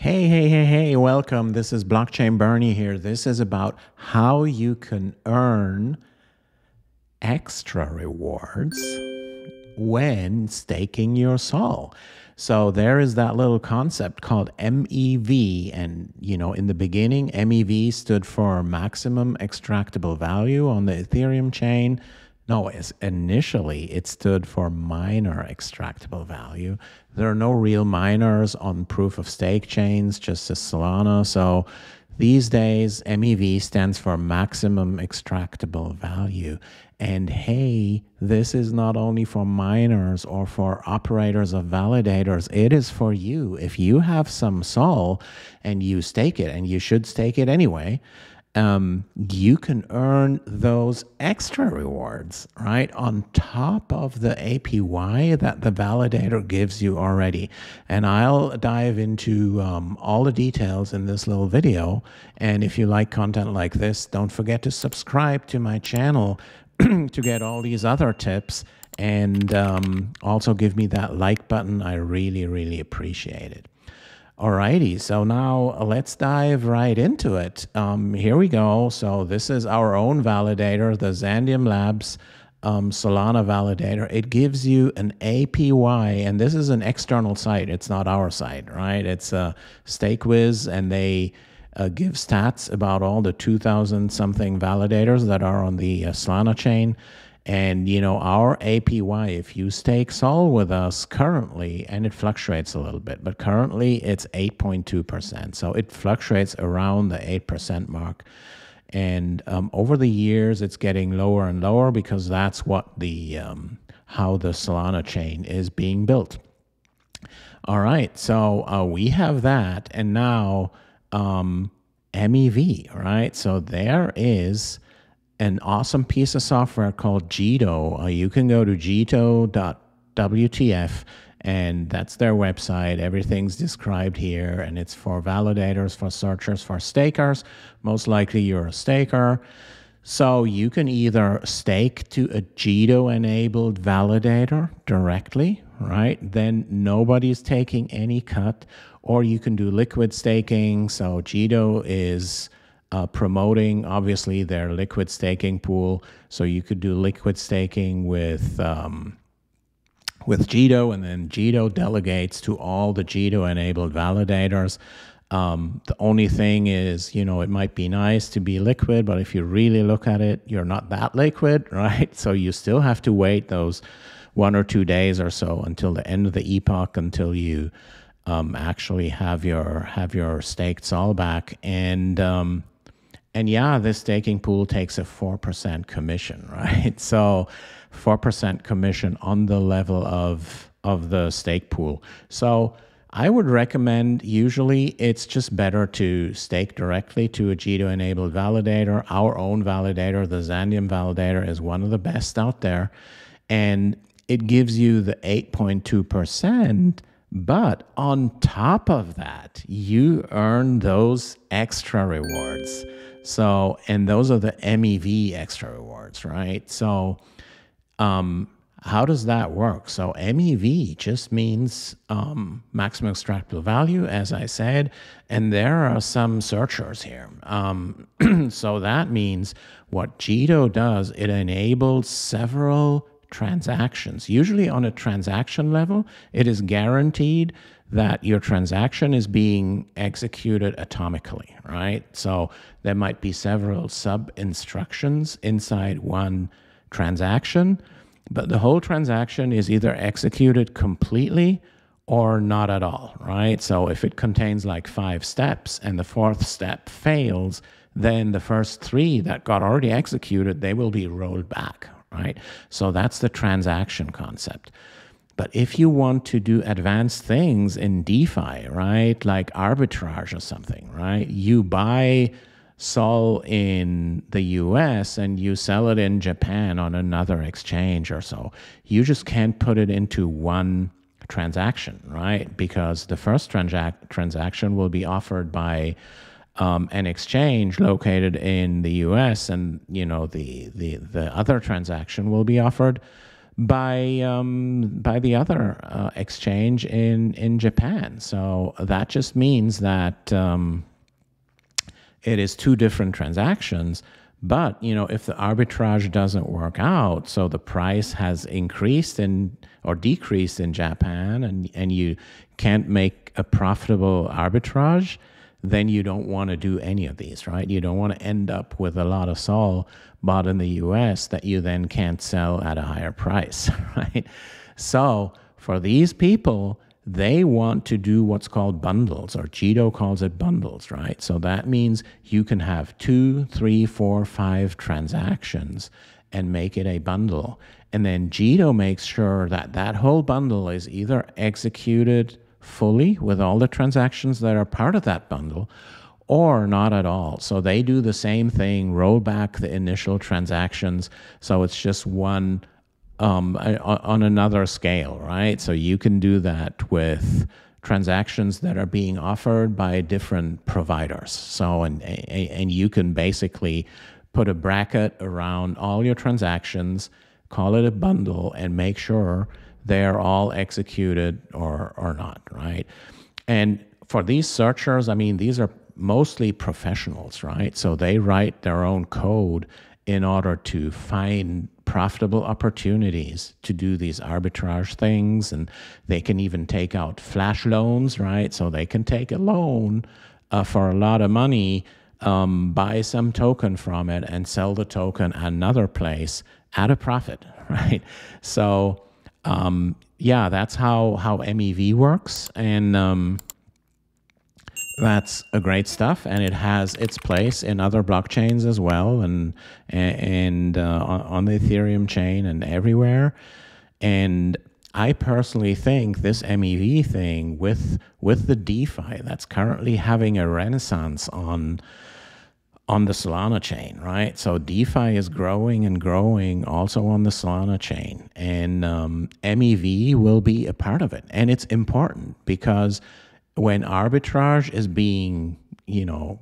Hey, welcome. This is Blockchain Bernie here. This is about how you can earn extra rewards when staking your SOL. So there is that little concept called MEV. And, you know, in the beginning, MEV stood for maximum extractable value on the Ethereum chain. No, initially it stood for miner extractable value. There are no real miners on proof of stake chains, just as Solana. So these days, MEV stands for maximum extractable value. And hey, this is not only for miners or for operators of validators. It is for you. If you have some SOL and you stake it, and you should stake it anyway, you can earn those extra rewards, right, on top of the APY that the validator gives you already. And I'll dive into all the details in this little video. And if you like content like this, don't forget to subscribe to my channel to get all these other tips. And also give me that like button. I really appreciate it. Alrighty, so now let's dive right into it. Here we go. So this is our own validator, the Xandeum Labs Solana validator. It gives you an APY, and this is an external site. It's not our site, right? It's Stakewiz, and they give stats about all the 2,000-something validators that are on the Solana chain. And, you know, our APY, if you stake SOL with us currently, and it fluctuates a little bit, but currently it's 8.2%. So it fluctuates around the 8% mark. And over the years, it's getting lower and lower because that's what the how the Solana chain is being built. All right. So we have that. And now MEV, right? So there is an awesome piece of software called Jito. You can go to jito.wtf, and that's their website. Everything's described here, and it's for validators, for searchers, for stakers. Most likely you're a staker. So you can either stake to a Jito-enabled validator directly, right? Then nobody's taking any cut, or you can do liquid staking. So Jito is promoting, obviously, their liquid staking pool. So you could do liquid staking with Jito, and then Jito delegates to all the Jito-enabled validators. The only thing is, you know, it might be nice to be liquid, but if you really look at it, you're not that liquid, right? So you still have to wait those 1 or 2 days or so until the end of the epoch, until you actually have your staked SOL back. And and yeah, this staking pool takes a 4% commission, right? So 4% commission on the level of the stake pool. So I would recommend, usually it's just better to stake directly to a Jito-enabled validator. Our own validator, the Xandeum validator, is one of the best out there. And it gives you the 8.2%. But on top of that, you earn those extra rewards. So, and those are the MEV extra rewards, right? So, how does that work? So MEV just means maximum extractable value, as I said, and there are some searchers here. So that means what Jito does, it enables several transactions. Usually on a transaction level, it is guaranteed that your transaction is being executed atomically, right? So there might be several sub instructions inside one transaction, but the whole transaction is either executed completely or not at all, right? So if it contains like 5 steps and the 4th step fails, then the first 3 that got already executed, they will be rolled back, right? So that's the transaction concept. But if you want to do advanced things in DeFi, right, like arbitrage or something, right, you buy SOL in the US and you sell it in Japan on another exchange or so, you just can't put it into one transaction, right? Because the first transaction will be offered by an exchange located in the US, and you know the other transaction will be offered by the other exchange in Japan. So that just means that it is two different transactions. But, you know, if the arbitrage doesn't work out, so the price has increased in or decreased in Japan, and you can't make a profitable arbitrage, then you don't want to do any of these, right? You don't want to end up with a lot of SOL bought in the US that you then can't sell at a higher price, right? So for these people, they want to do what's called bundles, or Jito calls it bundles, right? So that means you can have 2, 3, 4, 5 transactions and make it a bundle. And then Jito makes sure that that whole bundle is either executed fully with all the transactions that are part of that bundle, or not at all. So they do the same thing, roll back the initial transactions. So it's just one on another scale, right? So you can do that with transactions that are being offered by different providers. So, and you can basically put a bracket around all your transactions, call it a bundle, and make sure they're all executed or not, right? And for these searchers, I mean, these are mostly professionals, right? So they write their own code in order to find profitable opportunities to do these arbitrage things, and they can even take out flash loans, right? So they can take a loan for a lot of money, buy some token from it, and sell the token at another place at a profit, right? So yeah, that's how MEV works, and that's a great stuff, and it has its place in other blockchains as well, and on the Ethereum chain and everywhere. And I personally think this MEV thing with the DeFi that's currently having a renaissance on the Solana chain, right? So DeFi is growing and growing also on the Solana chain, and MEV will be a part of it. And it's important because when arbitrage is being, you know,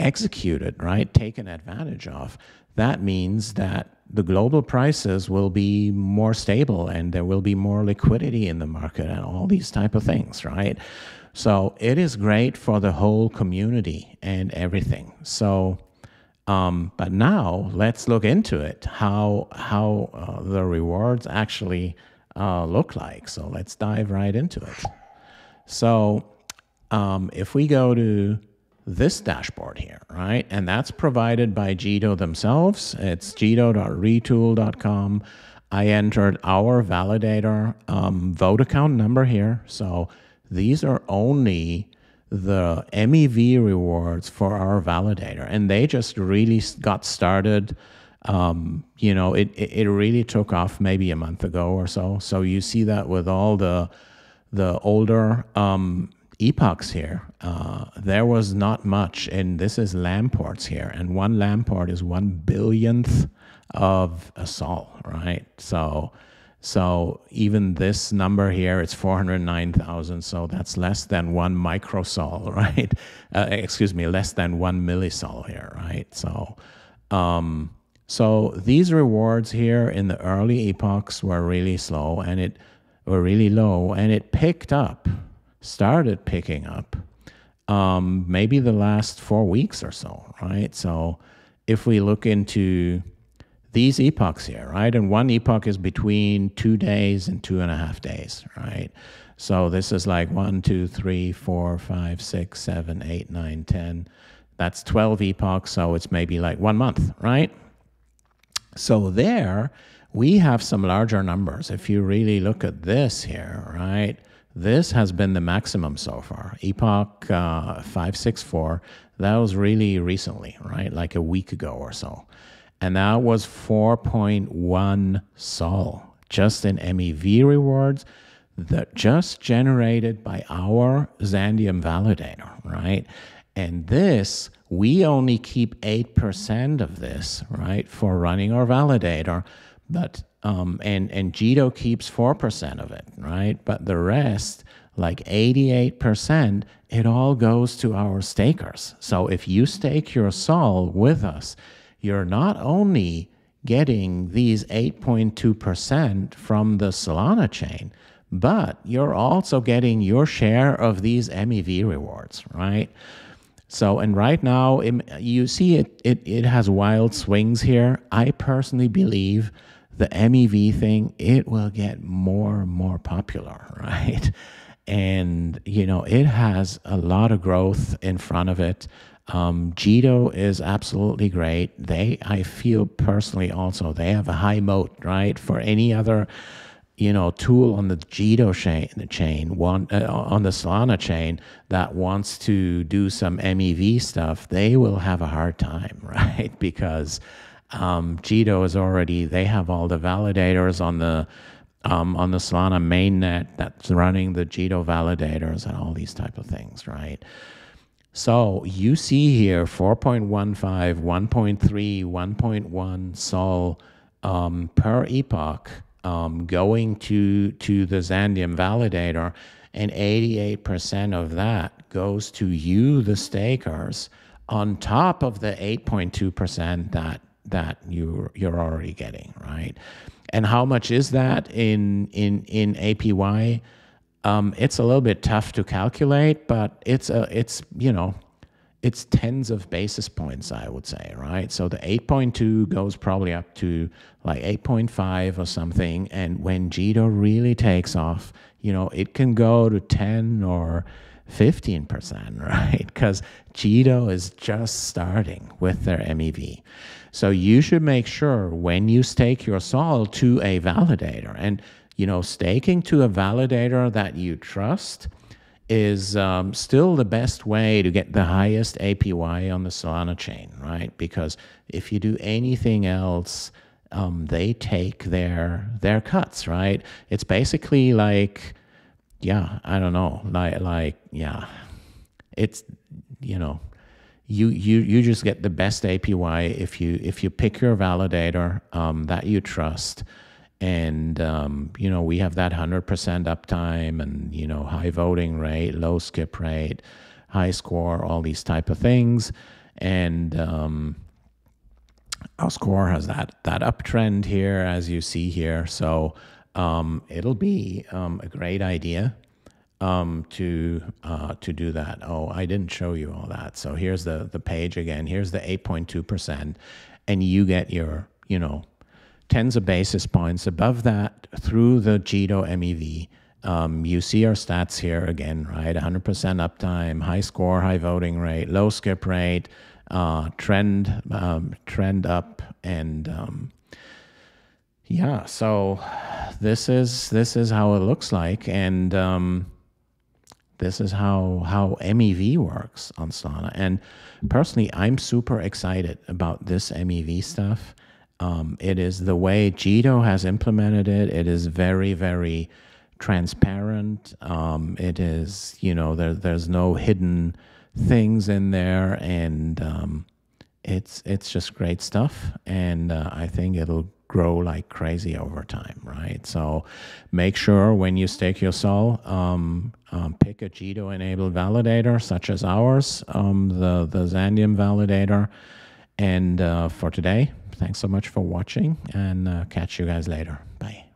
executed, right, taken advantage of, that means that the global prices will be more stable and there will be more liquidity in the market and all these type of things, right? So it is great for the whole community and everything. So, but now let's look into it, how the rewards actually look like. So let's dive right into it. So if we go to this dashboard here, right, and that's provided by Jito themselves. It's jito.retool.com. I entered our validator vote account number here. So these are only the MEV rewards for our validator. And they just really got started. You know, it really took off maybe a month ago or so. So you see that with all the older epochs here, there was not much. And this is Lamports here. And one Lamport is 1/1,000,000,000th of a SOL, right? So even this number here, it's 409,000. So that's less than 1 microsol, right? Excuse me, less than 1 millisol here, right? So, so these rewards here in the early epochs were really slow, and it were really low, and it picked up, started picking up, maybe the last 4 weeks or so, right? So if we look into these epochs here, right? And one epoch is between 2 days and 2.5 days, right? So this is like 1, 2, 3, 4, 5, 6, 7, 8, 9, 10. That's 12 epochs. So it's maybe like 1 month, right? So there we have some larger numbers. If you really look at this here, right? This has been the maximum so far. Epoch 564, that was really recently, right? Like a week ago or so. And that was 4.1 SOL just in MEV rewards that just generated by our Xandeum validator, right? And this, we only keep 8% of this, right, for running our validator, but and Jito keeps 4% of it, right? But the rest, like 88%, it all goes to our stakers. So if you stake your SOL with us, you're not only getting these 8.2% from the Solana chain, but you're also getting your share of these MEV rewards, right? So, and right now, you see it has wild swings here. I personally believe the MEV thing, it will get more and more popular, right? And, you know, it has a lot of growth in front of it. Jito is absolutely great. I feel personally also, they have a high moat, right? For any other, you know, tool on the Jito chain, on the Solana chain that wants to do some MEV stuff, they will have a hard time, right? Because Jito is already, they have all the validators on the Solana mainnet that's running the Jito validators and all these type of things, right? So you see here 4.15, 1.3, 1.1 SOL per epoch, going to the Xandeum validator, and 88% of that goes to you, the stakers, on top of the 8.2% that you're already getting, right? And how much is that in APY? It's a little bit tough to calculate, but it's you know, it's tens of basis points, I would say, right? So the 8.2 goes probably up to like 8.5 or something. And when Jito really takes off, you know, it can go to 10 or 15%, right? Because Jito is just starting with their MEV. So you should make sure when you stake your SOL to a validator, and, you know, staking to a validator that you trust is still the best way to get the highest APY on the Solana chain, right? Because if you do anything else, they take their cuts, right? It's basically like, yeah, I don't know, like yeah, it's, you know, you just get the best APY if you pick your validator that you trust. And, you know, we have that 100% uptime and, you know, high voting rate, low skip rate, high score, all these type of things. And our score has that uptrend here, as you see here. So it'll be a great idea to do that. Oh, I didn't show you all that. So here's the page again. Here's the 8.2%. And you get your, you know, tens of basis points above that through the Jito MEV. You see our stats here again, right? 100% uptime, high score, high voting rate, low skip rate, trend up, and yeah. So this is how it looks like, and this is how MEV works on Solana. And personally, I'm super excited about this MEV stuff. It is the way Jito has implemented it. It is very, very transparent. It is, you know, there's no hidden things in there, and it's just great stuff. And I think it'll grow like crazy over time, right? So make sure when you stake your SOL, pick a Jito-enabled validator such as ours, the Xandeum validator. And for today, thanks so much for watching, and catch you guys later. Bye.